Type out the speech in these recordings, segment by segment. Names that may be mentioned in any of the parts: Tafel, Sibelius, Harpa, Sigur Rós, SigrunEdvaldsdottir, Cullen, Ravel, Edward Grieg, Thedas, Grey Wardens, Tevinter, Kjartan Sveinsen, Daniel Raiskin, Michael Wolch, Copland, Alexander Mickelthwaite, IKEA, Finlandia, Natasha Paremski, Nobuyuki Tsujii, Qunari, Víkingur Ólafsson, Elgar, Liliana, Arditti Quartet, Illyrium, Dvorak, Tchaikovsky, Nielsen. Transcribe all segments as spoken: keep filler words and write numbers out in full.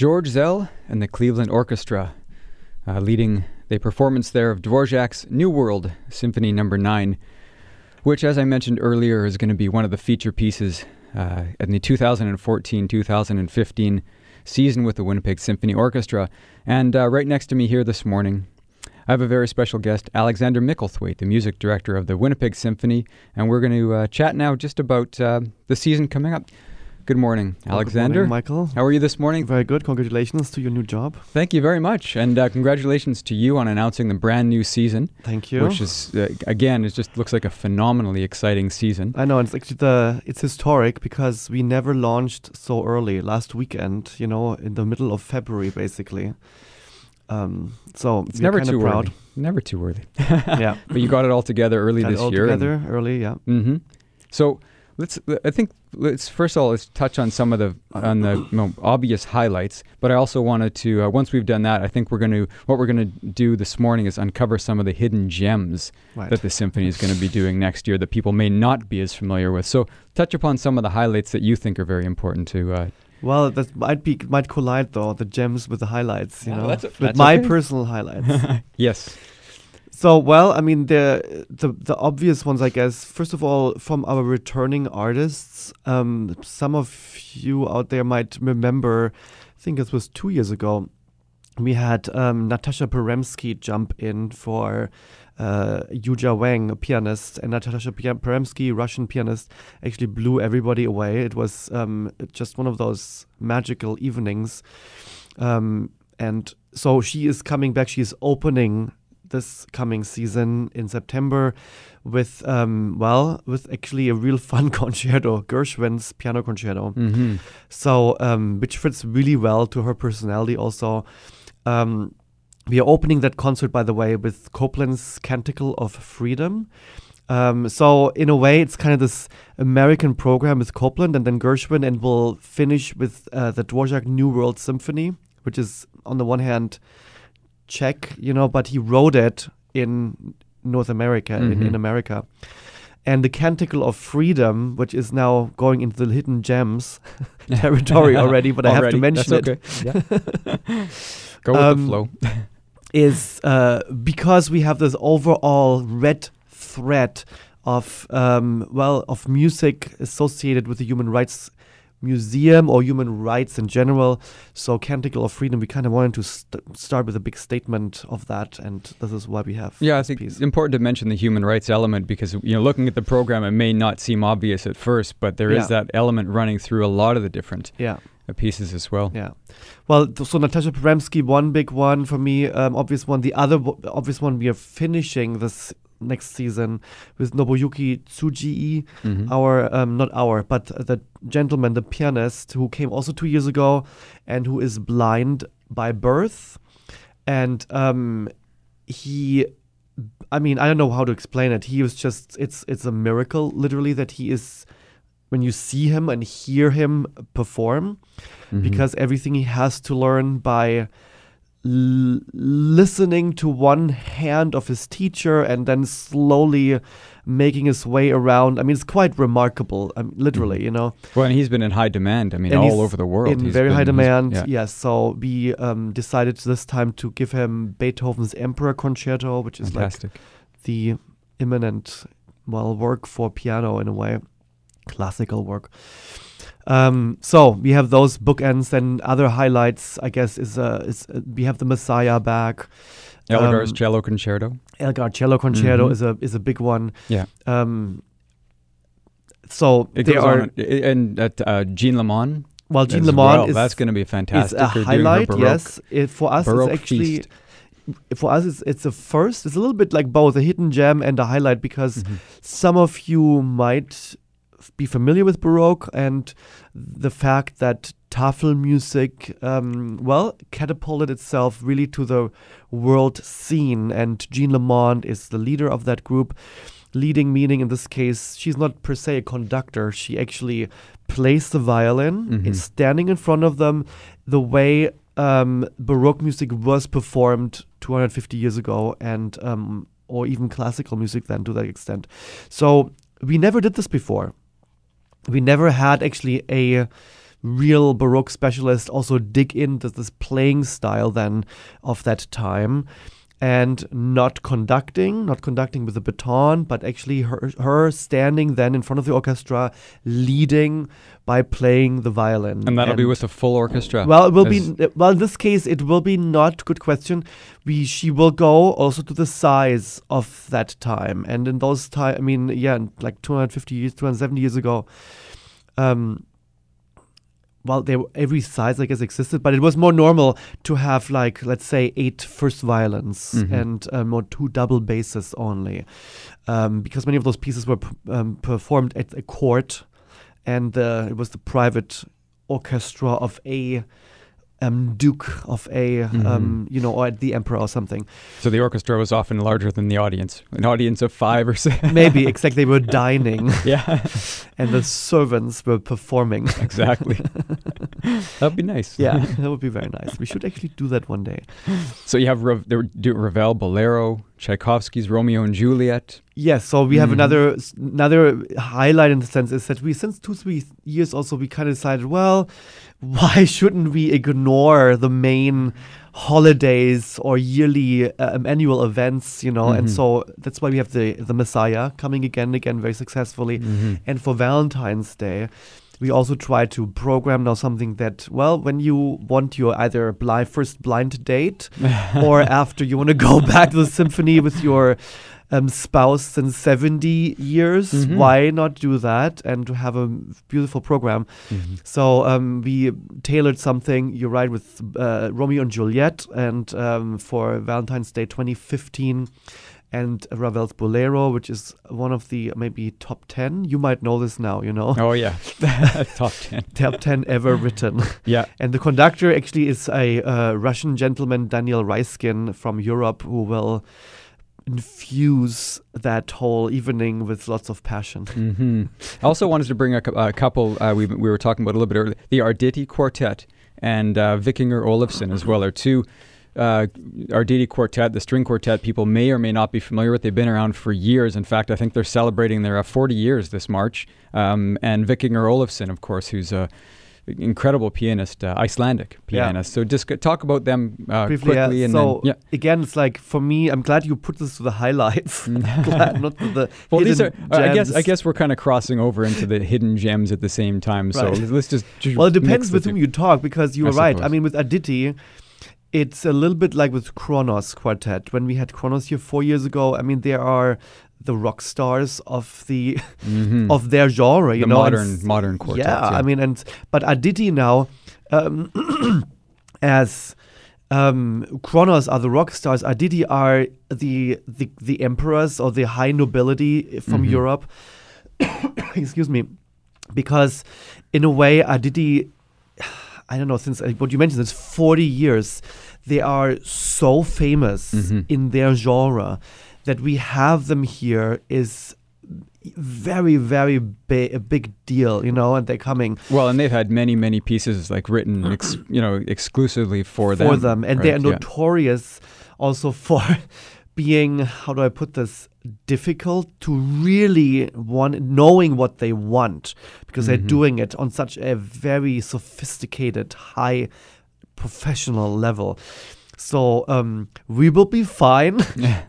George Zell and the Cleveland Orchestra, uh, leading the performance there of Dvorak's New World, Symphony Number nine, which, as I mentioned earlier, is going to be one of the feature pieces uh, in the two thousand fourteen two thousand fifteen season with the Winnipeg Symphony Orchestra. And uh, right next to me here this morning, I have a very special guest, Alexander Mickelthwaite, the music director of the Winnipeg Symphony, and we're going to uh, chat now just about uh, the season coming up. Good morning, Alexander. Good morning, Michael. How are you this morning? Very good. Congratulations to your new job. Thank you very much. And uh, congratulations to you on announcing the brand new season. Thank you. Which is, uh, again, it just looks like a phenomenally exciting season. I know. It's actually the, it's historic because we never launched so early last weekend, you know, in the middle of February, basically. Um, so it's never too proud. early. Never too early. Yeah. But you got it all together early got this it all year. Together early, yeah. Mm-hmm. So let's. I think let's first of all let's touch on some of the on the you know, obvious highlights. But I also wanted to uh, once we've done that, I think we're going to what we're going to do this morning is uncover some of the hidden gems right. that the symphony is going to be doing next year that people may not be as familiar with. So touch upon some of the highlights that you think are very important to. Uh, Well, that might be might collide though, the gems with the highlights, you oh, know, that's a, that's with my okay. personal highlights. Yes. So, well, I mean, the, the the obvious ones, I guess. First of all, from our returning artists, um, some of you out there might remember. I think it was two years ago. We had um, Natasha Paremski jump in for uh, Yuja Wang, a pianist, and Natasha Paremski, Russian pianist, actually blew everybody away. It was um, just one of those magical evenings. Um, and so she is coming back. She is opening this coming season in September with, um, well, with actually a real fun concerto, Gershwin's piano concerto. Mm-hmm. So, um, which fits really well to her personality also. Um, we are opening that concert, by the way, with Copland's Canticle of Freedom. Um, so in a way, it's kind of this American program with Copland and then Gershwin, and we'll finish with uh, the Dvorak New World Symphony, which is on the one hand Czech, you know, but he wrote it in North America, mm-hmm. in, in America. And the Canticle of Freedom, which is now going into the hidden gems territory already, but already. I have to mention That's it. Okay. Yeah. Go with um, the flow. Is uh, because we have this overall red thread of, um, well, of music associated with the Human Rights Museum or human rights in general. So Canticle of Freedom, we kind of wanted to st start with a big statement of that, and this is why we have yeah, I think piece. It's important to mention the human rights element because, you know, looking at the program, it may not seem obvious at first, but there yeah. is that element running through a lot of the different yeah. pieces as well. Yeah. Well, so Natasha Paremski, one big one for me, um, obvious one. The other obvious one, we are finishing this next season with Nobuyuki Tsujii, mm-hmm. our, um, not our, but the gentleman, the pianist, who came also two years ago and who is blind by birth. And um, he, I mean, I don't know how to explain it. He was just, it's, it's a miracle, literally, that he is, when you see him and hear him perform, mm-hmm. because everything he has to learn by L listening to one hand of his teacher and then slowly making his way around. I mean, it's quite remarkable, I mean, literally, you know. Well, and he's been in high demand, I mean, and all over the world. In he's very been, high demand, yes. Yeah. Yeah, so we um, decided this time to give him Beethoven's Emperor Concerto, which is Fantastic. like the imminent, well, work for piano in a way, classical work. Um, so we have those bookends, and other highlights, I guess, is, uh, is uh, we have the Messiah back. Elgar's um, cello concerto. Elgar cello concerto mm-hmm. is a is a big one. Yeah. Um, so it there are on, and that, uh, Jeanne Lamon. Well, Jeanne Lamon well. is that's going to be fantastic. It's a They're highlight. Baroque, yes, it, for us Baroque it's actually. Feast. For us, it's, it's a first. It's a little bit like both a hidden gem and a highlight because mm-hmm. some of you might be familiar with Baroque and the fact that Tafel music, um, well, catapulted itself really to the world scene, and Jeanne Lamon is the leader of that group. Leading meaning in this case, she's not per se a conductor. She actually plays the violin, mm-hmm. is standing in front of them the way um, Baroque music was performed two hundred fifty years ago, and um, or even classical music then to that extent. So we never did this before. We never had actually a real Baroque specialists also dig into this playing style then of that time. And not conducting, not conducting with a baton, but actually her, her standing then in front of the orchestra, leading by playing the violin. And that'll and, be with a full orchestra. Well, it will be. Well, in this case, it will be not. Good question. We she will go also to the size of that time, and in those time, I mean, yeah, like two hundred fifty years, two hundred seventy years ago. Um, Well, they were, every size, I guess, existed, but it was more normal to have, like, let's say, eight first violins mm-hmm. and um, or two double basses only, um, because many of those pieces were um, performed at a court, and uh, it was the private orchestra of a um, duke, of a, mm-hmm. um, you know, or at the emperor or something. So the orchestra was often larger than the audience, an audience of five or six. Maybe, exactly. They were dining. Yeah. And the servants were performing. Exactly. That would be nice. Yeah, that would be very nice. We should actually do that one day. So you have Ra- Ravel, Bolero, Tchaikovsky's Romeo and Juliet. Yes, so we mm. have another another highlight in the sense is that we, since two, three years also, we kind of decided, well, why shouldn't we ignore the main holidays or yearly um, annual events, you know, mm-hmm. and so that's why we have the the Messiah coming again and again very successfully. Mm-hmm. And for Valentine's Day, we also try to program now something that, well, when you want your either blind, first blind date or after you want to go back to the symphony with your um, spouse in seventy years, mm-hmm. why not do that and to have a beautiful program? Mm-hmm. So um, we tailored something, you're right, with uh, Romeo and Juliet and um, for Valentine's Day twenty fifteen. And Ravel's Bolero, which is one of the maybe top ten. You might know this now, you know. Oh, yeah. Top ten. Top ten ever written. Yeah. And the conductor actually is a uh, Russian gentleman, Daniel Raiskin from Europe, who will infuse that whole evening with lots of passion. Mm-hmm. I also wanted to bring a, a couple uh, we, we were talking about a little bit earlier. The Arditti Quartet and uh, Víkingur Ólafsson as well are two. Uh, Arditti Quartet, the string quartet, people may or may not be familiar with. They've been around for years. In fact, I think they're celebrating their uh, forty years this March. Um, and Víkingur Ólafsson, of course, who's an incredible pianist, uh, Icelandic pianist. Yeah. So just talk about them uh, briefly, quickly. Yeah. And so then, yeah. Again, it's like, for me, I'm glad you put this to the highlights. Glad not to the well, these are, gems. I guess, I guess we're kind of crossing over into the hidden gems at the same time. So right. let's just... Well, it depends with whom you talk, because you were right. Suppose. I mean, with Arditti... It's a little bit like with Kronos Quartet. When we had Kronos here four years ago, I mean, there are the rock stars of the mm-hmm. of their genre, you the know, modern and, modern quartet. Yeah, yeah, I mean, and but Arditti now, um, as um, Kronos are the rock stars, Arditti are the the the emperors or the high nobility from mm-hmm. Europe. Excuse me, because in a way, Arditti. I don't know, since uh, what you mentioned, it's forty years. They are so famous mm-hmm. in their genre that we have them here is very, very big, a big deal, you know, and they're coming. Well, and they've had many, many pieces like written, ex- you know, exclusively for them. For them. And right, they are notorious yeah. also for being, how do I put this, difficult to really want, knowing what they want, because mm-hmm. they're doing it on such a very sophisticated, high professional level. So um, we will be fine,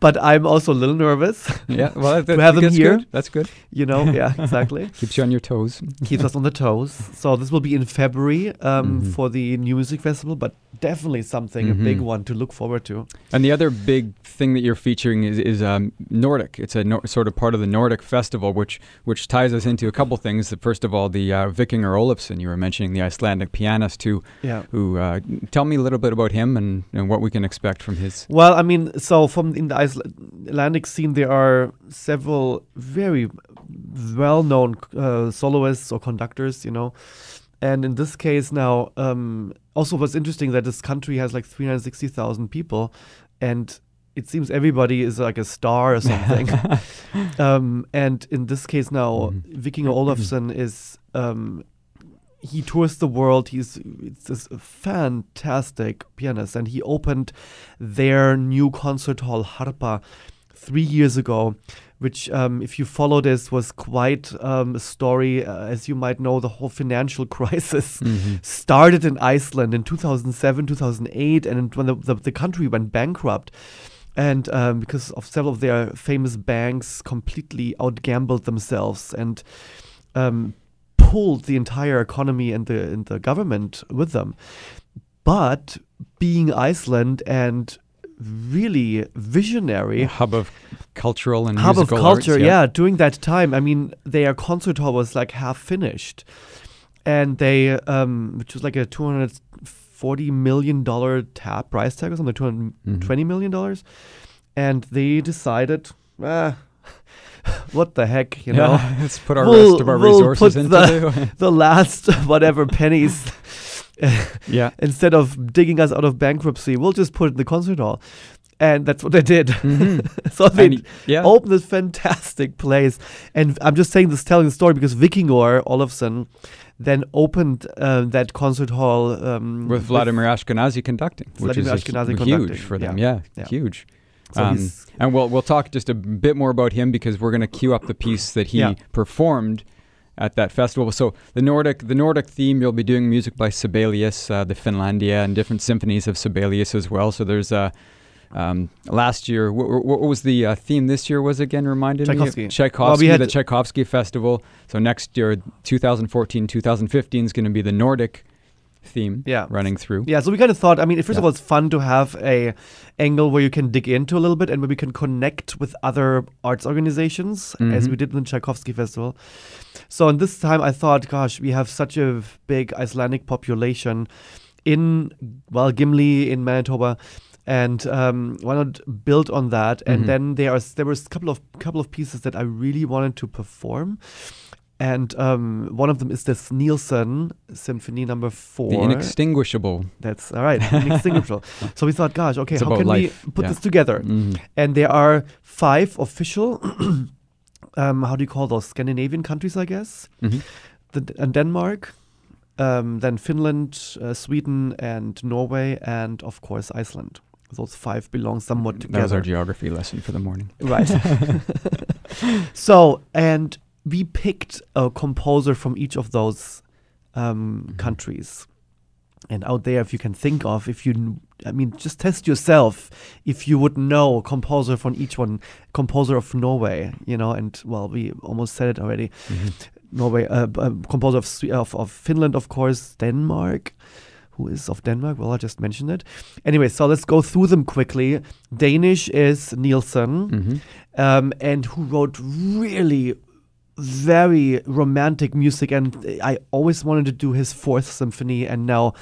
but I'm also a little nervous yeah, well, that, to have them here. Good. That's good. You know, yeah, exactly. Keeps you on your toes. Keeps us on the toes. So this will be in February um, mm-hmm. for the New Music Festival, but definitely something, mm-hmm. a big one to look forward to. And the other big thing that you're featuring is, is um, Nordic. It's a no- sort of part of the Nordic Festival, which which ties us into a couple things. First of all, the uh, Víkingur Ólafsson, you were mentioning, the Icelandic pianist who, yeah. who uh, tell me a little bit about him and, and what we can expect from his. Well, I mean, so from in the Icelandic scene, there are several very well-known uh, soloists or conductors, you know. And in this case now, um, also what's interesting that this country has like three hundred sixty thousand people, and it seems everybody is like a star or something. um, and in this case now, mm-hmm. Víkingur Ólafsson mm-hmm. is... Um, He tours the world. He's it's this fantastic pianist, and he opened their new concert hall, Harpa, three years ago, which, um, if you follow this, was quite um, a story. Uh, as you might know, the whole financial crisis mm-hmm. started in Iceland in two thousand seven, two thousand eight, and when the, the, the country went bankrupt. And um, because of several of their famous banks completely outgambled themselves and um, pulled the entire economy and the, and the government with them. But being Iceland and really visionary, a hub of cultural and hub musical of culture, arts, yeah. yeah. During that time, I mean, their concert hall was like half finished, and they, um, which was like a two hundred forty million dollar tab price tag or something, two hundred twenty mm-hmm. million dollars, and they decided, ah, what the heck, you yeah, know? Let's put our we'll, rest of our we'll resources into the, the last whatever pennies. yeah. Instead of digging us out of bankruptcy, we'll just put it in the concert hall. And that's what they did. Mm-hmm. So they he, yeah. opened this fantastic place. And I'm just saying this, telling the story, because Víkingur Ólafsson then opened uh, that concert hall. Um, with Vladimir Ashkenazi conducting, Vladimir which is Ashkenazi huge conducting. for them. Yeah, yeah, yeah. huge. So um, and we'll, we'll talk just a bit more about him, because we're going to queue up the piece that he yeah. performed at that festival. So the Nordic, the Nordic theme, you'll be doing music by Sibelius, uh, the Finlandia, and different symphonies of Sibelius as well. So there's uh, um, last year. Wh wh what was the uh, theme this year? Was again reminded Tchaikovsky. me of Tchaikovsky. Well, we had the Tchaikovsky Festival. So next year, twenty fourteen, twenty fifteen is going to be the Nordic theme yeah. running through. Yeah, so we kind of thought, I mean, first yeah. of all, it's fun to have a angle where you can dig into a little bit and where we can connect with other arts organizations, mm-hmm. as we did in the Tchaikovsky Festival. So in this time I thought, gosh, we have such a big Icelandic population in, well, Gimli in Manitoba, and um, why not build on that? Mm-hmm. And then there, are, there was a couple of, couple of pieces that I really wanted to perform. And um, one of them is this Nielsen Symphony Number Four, the Inextinguishable. That's all right, Inextinguishable. So we thought, gosh, okay, it's how can life. we put yeah. this together? Mm-hmm. And there are five official, um, how do you call those, Scandinavian countries, I guess, mm-hmm. the, and Denmark, um, then Finland, uh, Sweden, and Norway, and of course Iceland. Those five belong somewhat together. That was our geography lesson for the morning, right? so and. We picked a composer from each of those um, mm-hmm. countries. And out there, if you can think of, if you, I mean, just test yourself if you would know a composer from each one, composer of Norway, you know, and well, we almost said it already. Mm-hmm. Norway, uh, uh, composer of, of, of Finland, of course, Denmark. Who is of Denmark? Well, I just mentioned it. Anyway, so let's go through them quickly. Danish is Nielsen, mm-hmm. um, and who wrote really very romantic music, and I always wanted to do his fourth symphony, and now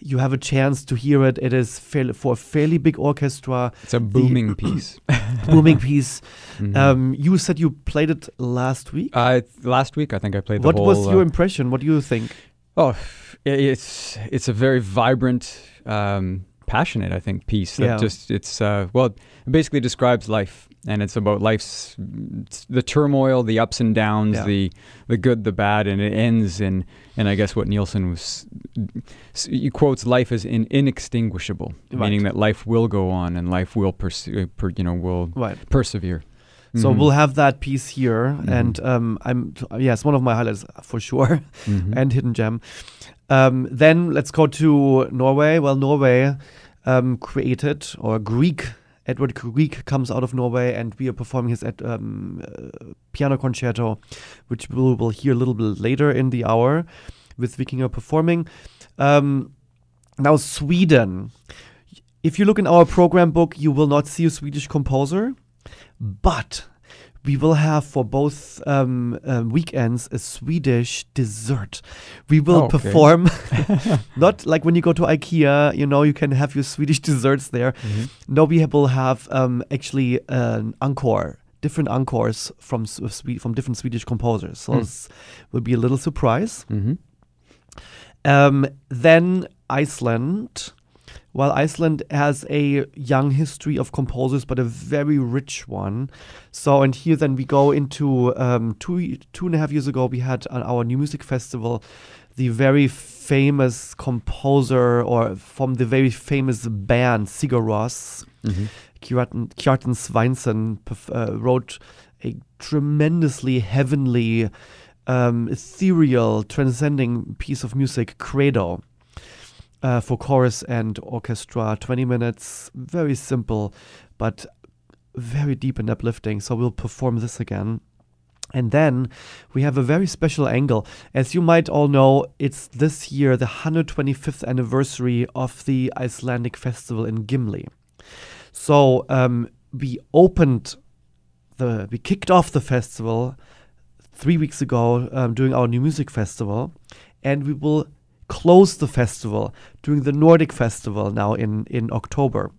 you have a chance to hear it. It is fairly, for a fairly big orchestra. It's a booming piece. booming piece. Mm-hmm. um, you said you played it last week? Uh, last week, I think I played the what whole... What was your uh, impression? What do you think? Oh, it's, it's a very vibrant, um, passionate, I think, piece. That yeah. just, it's, uh, well, it basically describes life. And it's about life's, the turmoil, the ups and downs, yeah. the the good, the bad, and it ends in, and I guess what Nielsen was, he quotes life as in inextinguishable, right. meaning that life will go on and life will pursue, per, you know, will right. persevere. So mm-hmm. we'll have that piece here, mm-hmm. and um, I'm yes, one of my highlights for sure, mm-hmm. and hidden gem. Um, then let's go to Norway. Well, Norway um, created or Greek. Edward Grieg comes out of Norway, and we are performing his at, um, uh, piano concerto, which we will we'll hear a little bit later in the hour with Víkingur performing. Um, now, Sweden. If you look in our program book, you will not see a Swedish composer, but we will have for both um, uh, weekends a Swedish dessert. We will oh, okay. perform, not like when you go to IKEA, you know, you can have your Swedish desserts there. Mm-hmm. No, we will have um, actually an encore, different encores from from different Swedish composers. So mm. this will be a little surprise. Mm-hmm. um, then Iceland. While Iceland has a young history of composers, but a very rich one. So, and here then we go into um, two, two and a half years ago, we had on our New Music Festival, the very famous composer or from the very famous band, Sigur Rós, mm-hmm. Kjartan, Kjartan Sveinsen uh, wrote a tremendously heavenly, um, ethereal, transcending piece of music, Credo, uh, for chorus and orchestra, twenty minutes, very simple, but very deep and uplifting. So we'll perform this again. And then we have a very special angle. As you might all know, it's this year the one hundred twenty-fifth anniversary of the Icelandic festival in Gimli. So um, we opened the, we kicked off the festival three weeks ago um, during our New Music Festival, and we will close the festival during the Nordic Festival now in in October,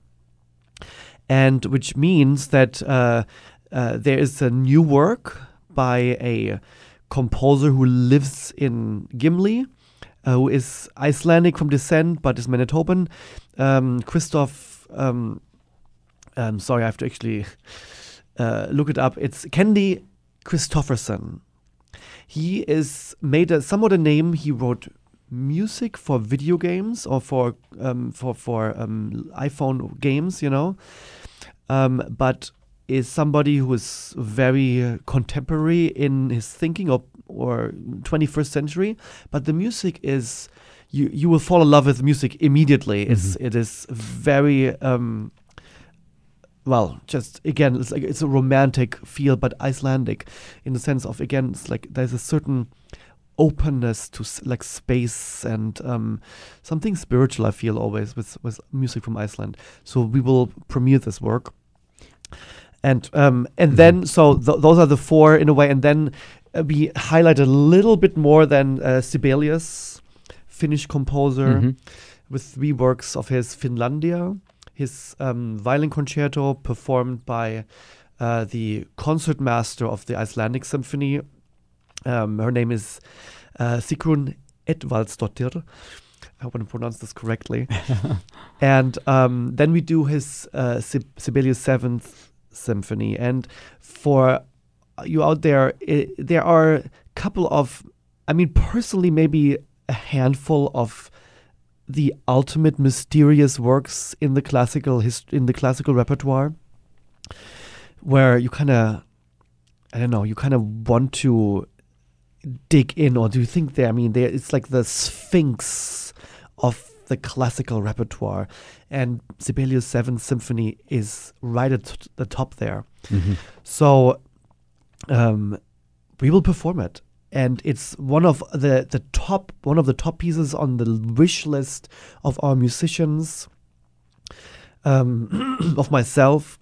and which means that uh, uh, there is a new work by a composer who lives in Gimli, uh, who is Icelandic from descent but is Manitoban, um, Christoph, um, um, sorry, I have to actually uh, look it up, it's Kendi Christopherson. He is made a, somewhat a name. He wrote music for video games or for, um, for, for um, iPhone games, you know, um, but is somebody who is very contemporary in his thinking, or, or twenty-first century, but the music is, you you will fall in love with music immediately. Mm-hmm. It's, it is very, um, well, just again, it's like it's a romantic feel, but Icelandic in the sense of, again, it's like there's a certain openness to s like space and um, something spiritual, I feel, always with, with music from Iceland. So we will premiere this work. And um, and mm-hmm. then, so th those are the four in a way. And then uh, we highlight a little bit more than uh, Sibelius, Finnish composer, mm-hmm. with three works of his, Finlandia, his um, violin concerto performed by uh, the concertmaster of the Icelandic symphony. Um, her name is uh, SigrunEdvaldsdottir. I want to pronounce this correctly. And um, then we do his uh, Sib Sibelius Seventh Symphony. And for you out there, it, there are a couple of, I mean, personally, maybe a handful of the ultimate mysterious works in the classical hist in the classical repertoire, where you kind of, I don't know, you kind of want to dig in, or do you think they? I mean, they, it's like the Sphinx of the classical repertoire, and Sibelius' Seventh Symphony is right at the top there. Mm-hmm. So um, we will perform it, and it's one of the the top one of the top pieces on the wish list of our musicians, um, of myself,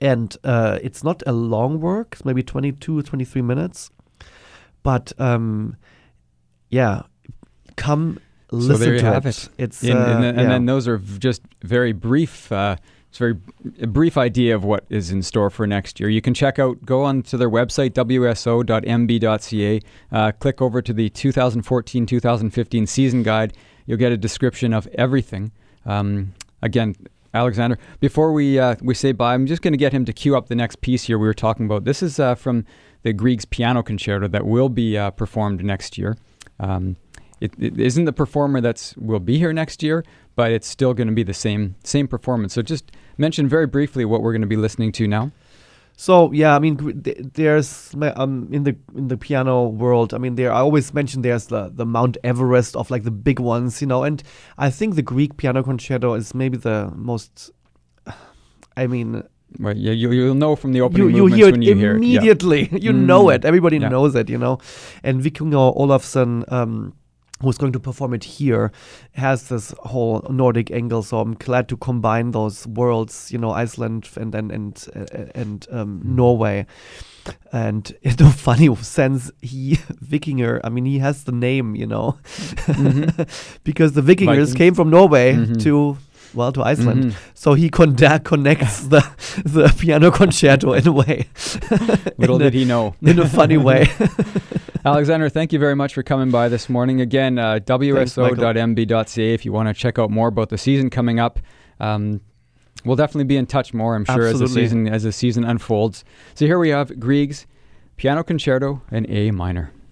and uh, it's not a long work. It's maybe twenty-two, twenty-three minutes. But um, yeah, come listen so there you to have it. it. It's in, uh, in the, and yeah. then those are just very brief. Uh, it's very a brief idea of what is in store for next year. You can check out. Go on to their website w s o dot m b dot c a. Uh, click over to the two thousand fourteen two thousand fifteen season guide. You'll get a description of everything. Um, again, Alexander, before we uh, we say bye, I'm just going to get him to queue up the next piece here we were talking about. This is uh, from the Grieg's piano concerto that will be uh, performed next year. Um, it, it isn't the performer that's will be here next year, but it's still going to be the same same performance. So just mention very briefly what we're going to be listening to now. So yeah, I mean, there's um, in the in the piano world, I mean, there I always mention there's the the Mount Everest of like the big ones, you know. And I think the Greek piano concerto is maybe the most. I mean, well, yeah, you you'll know from the opening you, you movements hear when you hear it immediately. Yeah. You mm. know it. Everybody yeah. knows it, you know. And Víkingur Ólafsson, um who's going to perform it here, has this whole Nordic angle, so I'm glad to combine those worlds, you know, Iceland and then and and, and, and um, mm. Norway. And in a funny sense, he Vikinger, I mean, he has the name, you know, mm-hmm. because the Vikingers Vikings. came from Norway mm-hmm. to, well, to Iceland. Mm-hmm. So he con connects the the piano concerto in a way. Little did he know. In a funny way. Alexander, thank you very much for coming by this morning. Again, uh, w s o dot m b dot c a if you want to check out more about the season coming up. Um, we'll definitely be in touch more, I'm sure, as the, season, as the season unfolds. So here we have Grieg's Piano Concerto in A minor.